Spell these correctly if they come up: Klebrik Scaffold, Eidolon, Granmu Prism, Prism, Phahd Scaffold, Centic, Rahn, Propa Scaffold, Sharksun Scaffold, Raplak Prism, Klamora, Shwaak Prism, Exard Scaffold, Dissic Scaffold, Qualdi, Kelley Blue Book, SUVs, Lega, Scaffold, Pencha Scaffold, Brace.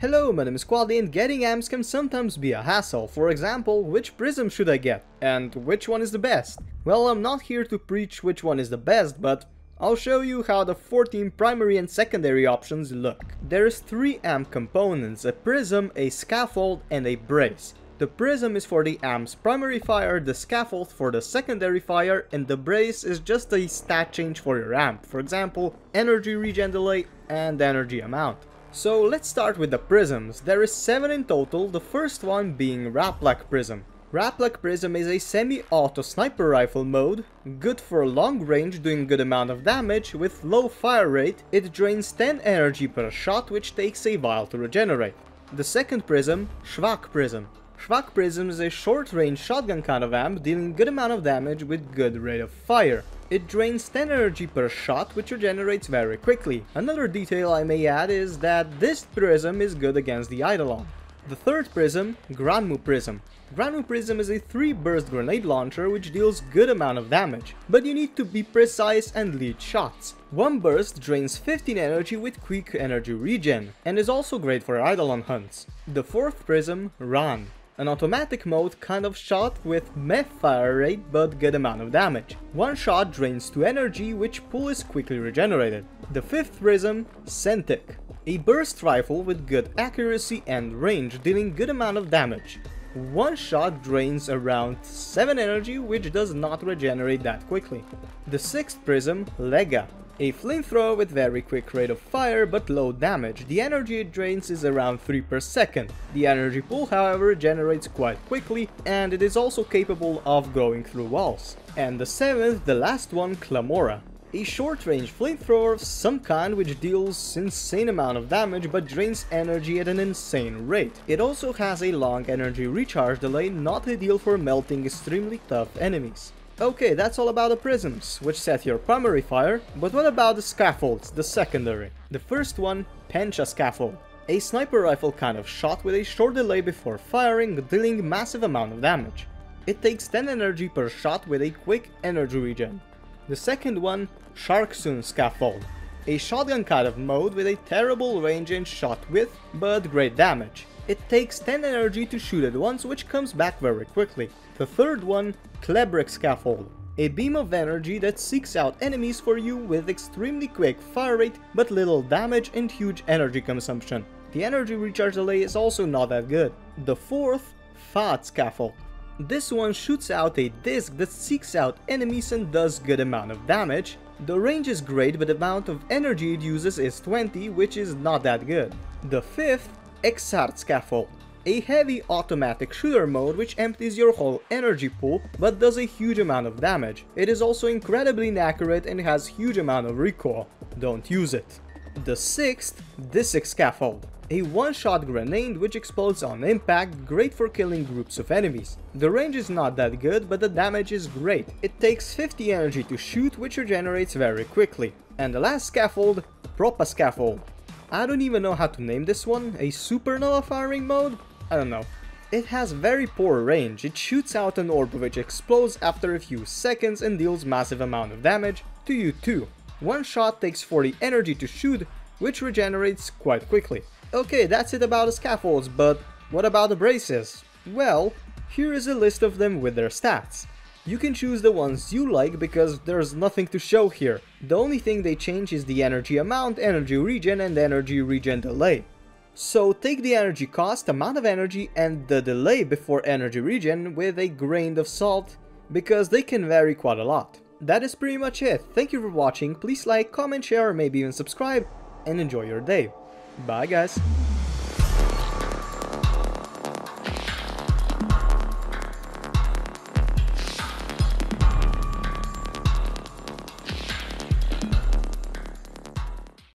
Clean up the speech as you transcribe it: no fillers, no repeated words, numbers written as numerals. Hello, my name is Qualdi, and getting amps can sometimes be a hassle. For example, which prism should I get? And which one is the best? Well, I'm not here to preach which one is the best, but I'll show you how the 14 primary and secondary options look. There's 3 amp components, a prism, a scaffold, and a brace. The prism is for the amp's primary fire, the scaffold for the secondary fire, and the brace is just a stat change for your amp, for example, energy regen delay and energy amount. So let's start with the prisms. There is 7 in total, the first one being Raplak Prism. Raplak Prism is a semi-auto sniper rifle mode, good for long range, doing good amount of damage, with low fire rate. It drains 10 energy per shot, which takes a while to regenerate. The second prism, Shwaak Prism. Shwaak Prism is a short-range shotgun kind of amp, dealing good amount of damage with good rate of fire. It drains 10 energy per shot, which regenerates very quickly. Another detail I may add is that this prism is good against the Eidolon. The third prism, Granmu Prism. Granmu Prism is a 3-burst grenade launcher which deals good amount of damage, but you need to be precise and lead shots. 1 burst drains 15 energy with quick energy regen, and is also great for Eidolon hunts. The fourth prism, Rahn. An automatic mode kind of shot with meh fire rate but good amount of damage. 1 shot drains 2 energy, which pull is quickly regenerated. The fifth prism, Centic. A burst rifle with good accuracy and range, dealing good amount of damage. 1 shot drains around 7 energy, which does not regenerate that quickly. The sixth prism, Lega. A flamethrower with very quick rate of fire but low damage. The energy it drains is around 3 per second. The energy pool, however, regenerates quite quickly, and it is also capable of going through walls. And the seventh, the last one, Klamora. A short-range flamethrower of some kind which deals insane amount of damage but drains energy at an insane rate. It also has a long energy recharge delay, not ideal for melting extremely tough enemies. Okay, that's all about the prisms, which set your primary fire, but what about the scaffolds, the secondary? The first one, Pencha Scaffold. A sniper rifle kind of shot with a short delay before firing, dealing massive amount of damage. It takes 10 energy per shot with a quick energy regen. The second one, Sharksun Scaffold. A shotgun kind of mode with a terrible range and shot width, but great damage. It takes 10 energy to shoot at once, which comes back very quickly. The third one, Klebrik Scaffold. A beam of energy that seeks out enemies for you with extremely quick fire rate, but little damage and huge energy consumption. The energy recharge delay is also not that good. The fourth, Phahd Scaffold. This one shoots out a disc that seeks out enemies and does good amount of damage. The range is great, but the amount of energy it uses is 20, which is not that good. The fifth, Exard Scaffold. A heavy automatic shooter mode which empties your whole energy pool, but does a huge amount of damage. It is also incredibly inaccurate and has huge amount of recoil. Don't use it. The sixth, Dissic Scaffold. A one-shot grenade which explodes on impact, great for killing groups of enemies. The range is not that good, but the damage is great. It takes 50 energy to shoot, which regenerates very quickly. And the last scaffold, Propa Scaffold. I don't even know how to name this one, a supernova firing mode? I don't know. It has very poor range. It shoots out an orb which explodes after a few seconds and deals massive amount of damage to you too. 1 shot takes 40 energy to shoot, which regenerates quite quickly. Okay, that's it about the scaffolds, but what about the braces? Well, here is a list of them with their stats. You can choose the ones you like because there's nothing to show here. The only thing they change is the energy amount, energy regen, and energy regen delay. So take the energy cost, amount of energy, and the delay before energy regen with a grain of salt, because they can vary quite a lot. That is pretty much it. Thank you for watching. Please like, comment, share, or maybe even subscribe, and enjoy your day. Bye guys.